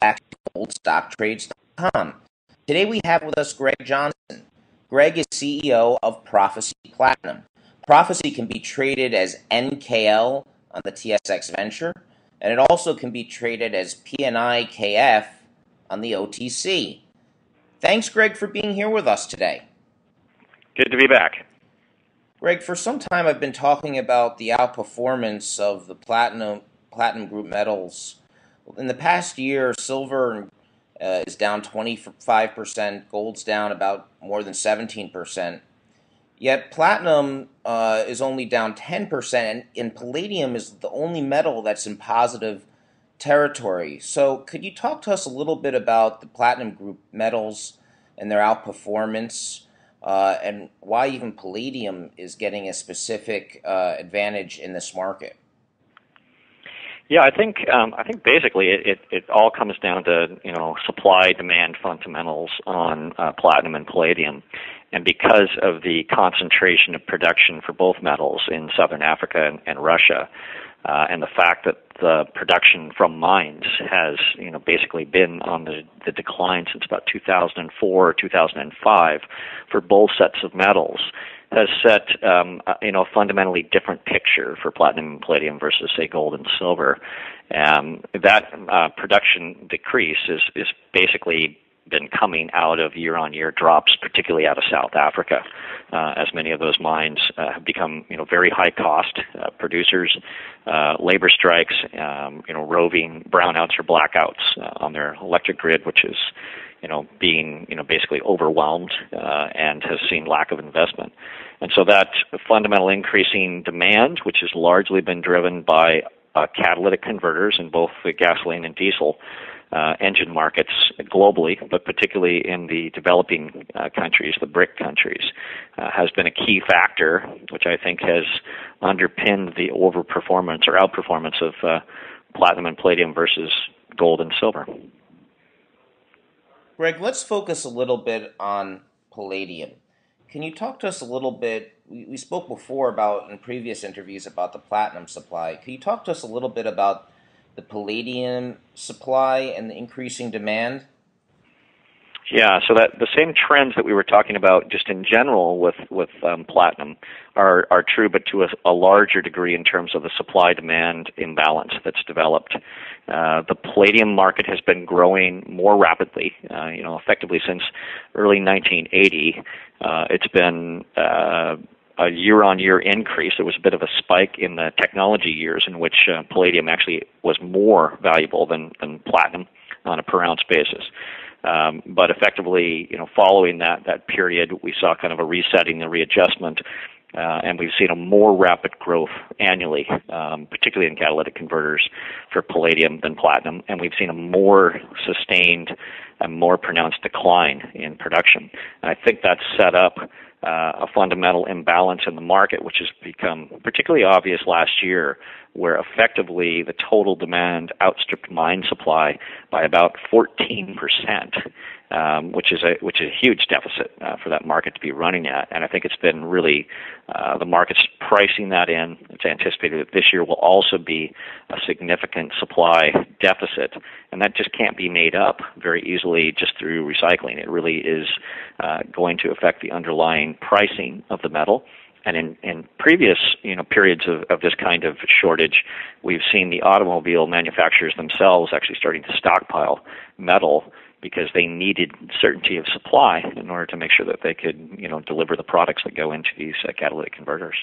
Back to goldstocktrades.com. Today we have with us Greg Johnson. Greg is CEO of Prophecy Platinum. Prophecy can be traded as NKL on the TSX Venture, and it also can be traded as PNIKF on the OTC. Thanks, Greg, for being here with us today. Good to be back. Greg, for some time I've been talking about the outperformance of the platinum group metals. In the past year, silver is down 25%, gold's down about more than 17%. Yet platinum is only down 10%, and palladium is the only metal that's in positive territory. So could you talk to us a little bit about the platinum group metals and their outperformance, and why even palladium is getting a specific advantage in this market? Yeah, I think basically it all comes down to supply demand fundamentals on platinum and palladium, and because of the concentration of production for both metals in Southern Africa and Russia, and the fact that the production from mines has basically been on the decline since about 2004 or 2005 for both sets of metals, has set a fundamentally different picture for platinum and palladium versus, say, gold and silver. That production decrease is basically been coming out of year-on-year drops, particularly out of South Africa, as many of those mines have become very high-cost producers, labor strikes, roving brownouts or blackouts on their electric grid, which is being basically overwhelmed and has seen lack of investment. And so that fundamental increasing demand, which has largely been driven by catalytic converters in both the gasoline and diesel engine markets globally, but particularly in the developing countries, the BRIC countries, has been a key factor, which I think has underpinned the overperformance or outperformance of platinum and palladium versus gold and silver. Greg, let's focus a little bit on palladium. Can you talk to us a little bit? We spoke before about in previous interviews about the platinum supply. Can you talk to us a little bit about the palladium supply and the increasing demand? Yeah, so that the same trends that we were talking about just in general with platinum are true, but to a larger degree in terms of the supply-demand imbalance that's developed. The palladium market has been growing more rapidly, effectively since early 1980. It's been a year-on-year increase. There was a bit of a spike in the technology years in which palladium actually was more valuable than platinum on a per-ounce basis. But effectively, following that period, we saw kind of a resetting and readjustment, and we've seen a more rapid growth annually, particularly in catalytic converters for palladium than platinum, and we've seen a more sustained and more pronounced decline in production. And I think that's set up a fundamental imbalance in the market, which has become particularly obvious last year, where effectively the total demand outstripped mine supply by about 14%, which is a huge deficit for that market to be running at. And I think it's been really the market's pricing that in. It's anticipated that this year will also be a significant supply deficit, and that just can't be made up very easily just through recycling. It really is going to affect the underlying pricing of the metal. And in previous periods of this kind of shortage, we've seen the automobile manufacturers themselves actually starting to stockpile metal because they needed certainty of supply in order to make sure that they could deliver the products that go into these catalytic converters.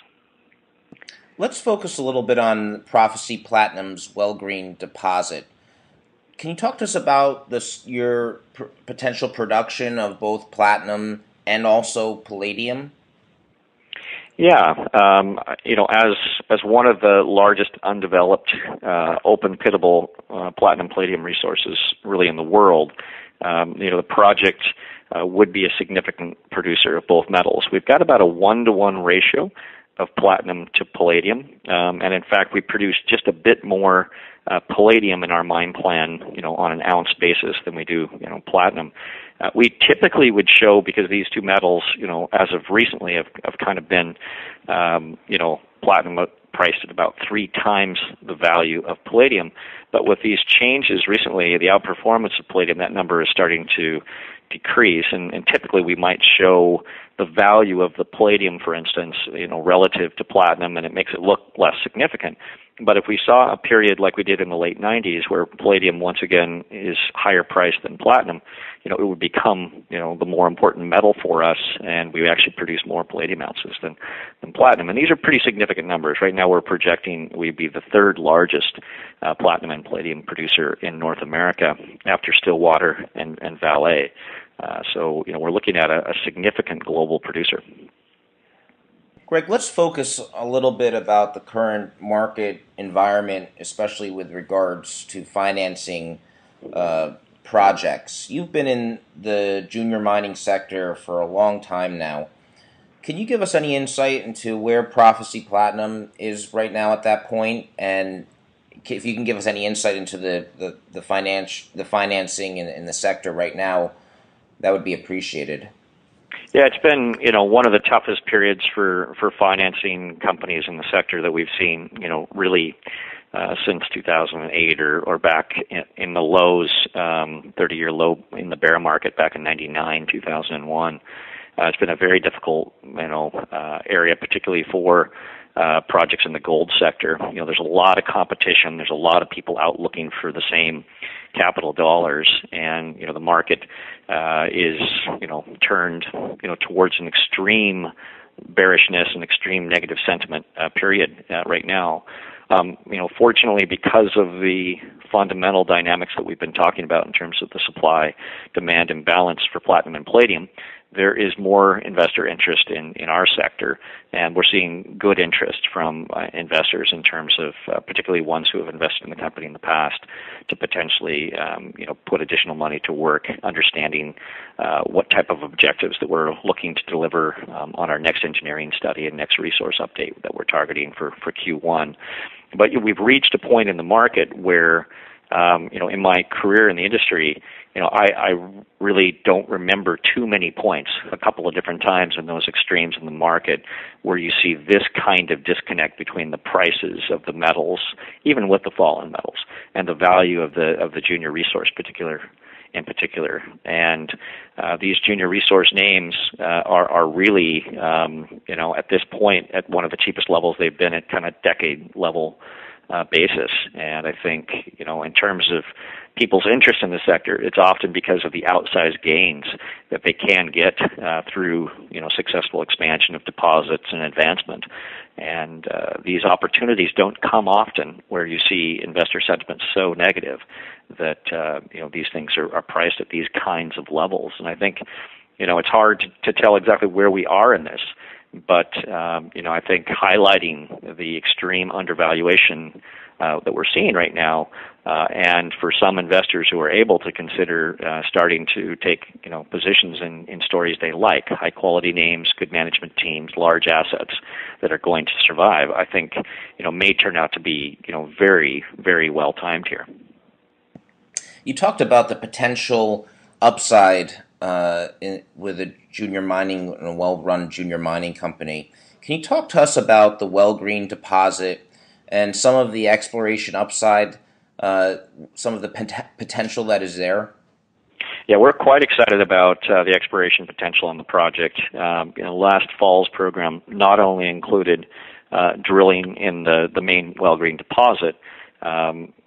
Let's focus a little bit on Prophecy Platinum's Wellgreen Deposit. Can you talk to us about your potential production of both platinum and also palladium? Yeah, as one of the largest undeveloped open pittable platinum palladium resources really in the world, the project would be a significant producer of both metals. We've got about a 1-to-1 ratio of platinum to palladium. And in fact, we produce just a bit more palladium in our mine plan, on an ounce basis than we do, platinum. We typically would show, because these two metals, as of recently have kind of been, platinum priced at about 3 times the value of palladium. But with these changes recently, the outperformance of palladium, that number is starting to decrease. And typically we might show the value of the palladium, for instance, relative to platinum, and it makes it look less significant. But if we saw a period like we did in the late 90s where palladium once again is higher priced than platinum, it would become, the more important metal for us, and we actually produce more palladium ounces than platinum. And these are pretty significant numbers. Right now we're projecting we'd be the third largest platinum and palladium producer in North America after Stillwater and Vale. So we're looking at a significant global producer. Greg, let's focus a little bit about the current market environment, especially with regards to financing projects. You've been in the junior mining sector for a long time now. Can you give us any insight into where Prophecy Platinum is right now at that point? And if you can give us any insight into the financing in the sector right now, that would be appreciated. Yeah, it's been, one of the toughest periods for financing companies in the sector that we've seen, really since 2008 or back in the lows, 30-year low in the bear market back in 99, 2001. It's been a very difficult, area, particularly for projects in the gold sector. There's a lot of competition. There's a lot of people out looking for the same capital dollars, and the market is turned towards an extreme bearishness and extreme negative sentiment period right now. Fortunately, because of the fundamental dynamics that we've been talking about in terms of the supply-demand imbalance for platinum and palladium, there is more investor interest in our sector, and we're seeing good interest from investors in terms of particularly ones who have invested in the company in the past to potentially put additional money to work, understanding what type of objectives that we're looking to deliver on our next engineering study and next resource update that we're targeting for Q1. But we've reached a point in the market where in my career in the industry, I really don't remember too many points, a couple of different times in those extremes in the market where you see this kind of disconnect between the prices of the metals, even with the fall in metals, and the value of the junior resource in particular. And these junior resource names are really, at this point, at one of the cheapest levels they've been at, kind of decade level basis. And I think, in terms of people's interest in the sector, it's often because of the outsized gains that they can get through, successful expansion of deposits and advancement. And these opportunities don't come often where you see investor sentiment so negative that, these things are priced at these kinds of levels. And I think, it's hard to tell exactly where we are in this. But, I think highlighting the extreme undervaluation that we're seeing right now, and for some investors who are able to consider starting to take, positions in stories they like, high-quality names, good management teams, large assets that are going to survive, I think, may turn out to be, very, very well-timed here. You talked about the potential upside with a junior mining and a well-run junior mining company. Can you talk to us about the Wellgreen deposit and some of the exploration upside, some of the potential that is there? Yeah, we're quite excited about the exploration potential on the project. Last fall's program not only included drilling in the main Wellgreen deposit,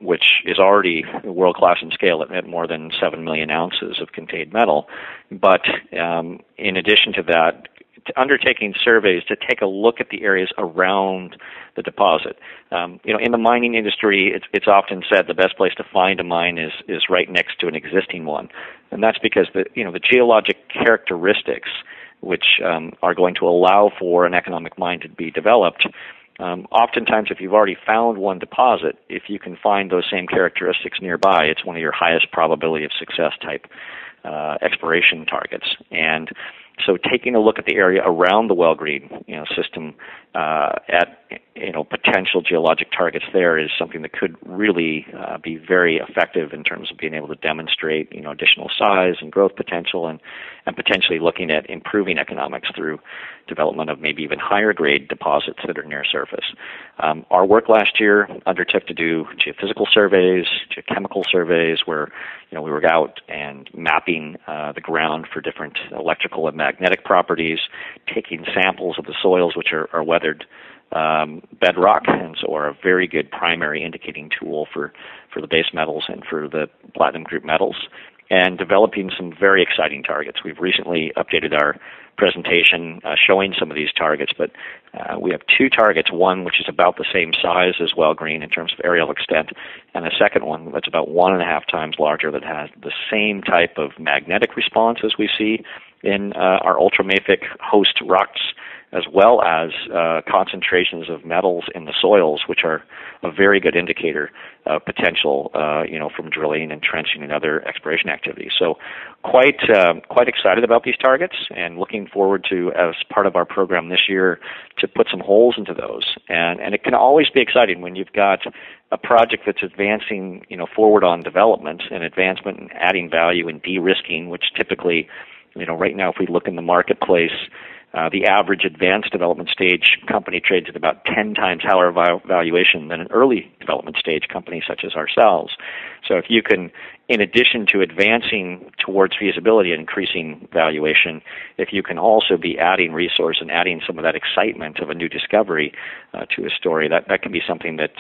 which is already world-class in scale at more than 7 million ounces of contained metal. But in addition to that, undertaking surveys to take a look at the areas around the deposit. In the mining industry, it's often said the best place to find a mine is right next to an existing one. And that's because the geologic characteristics which are going to allow for an economic mine to be developed. Oftentimes, if you've already found one deposit, if you can find those same characteristics nearby, it's one of your highest probability of success type exploration targets. And So taking a look at the area around the Wellgreen, system, at, potential geologic targets there is something that could really be very effective in terms of being able to demonstrate, additional size and growth potential, and potentially looking at improving economics through development of maybe even higher grade deposits that are near surface. Our work last year undertook to do geophysical surveys, geochemical surveys, where we were out and mapping the ground for different electrical and magnetic properties, taking samples of the soils, which are weathered bedrock, and so are a very good primary indicating tool for the base metals and for the platinum group metals, and developing some very exciting targets. We've recently updated our presentation showing some of these targets, but we have two targets, one which is about the same size as Wellgreen in terms of aerial extent, and a second one that's about 1.5 times larger that has the same type of magnetic response as we see in our ultramafic host rocks, as well as concentrations of metals in the soils, which are a very good indicator of potential, from drilling and trenching and other exploration activities. So quite excited about these targets, and looking forward to, as part of our program this year, to put some holes into those. And it can always be exciting when you've got a project that's advancing, forward on development and advancement and adding value and de-risking, which typically, right now if we look in the marketplace, the average advanced development stage company trades at about 10 times higher valuation than an early development stage company such as ourselves. So if you can, in addition to advancing towards feasibility and increasing valuation, if you can also be adding resource and adding some of that excitement of a new discovery to a story, that can be something that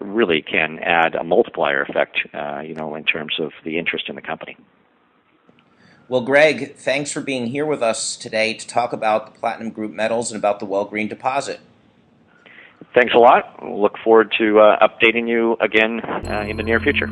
really can add a multiplier effect, in terms of the interest in the company. Well, Greg, thanks for being here with us today to talk about the platinum group metals and about the Wellgreen deposit. Thanks a lot. We'll look forward to updating you again in the near future.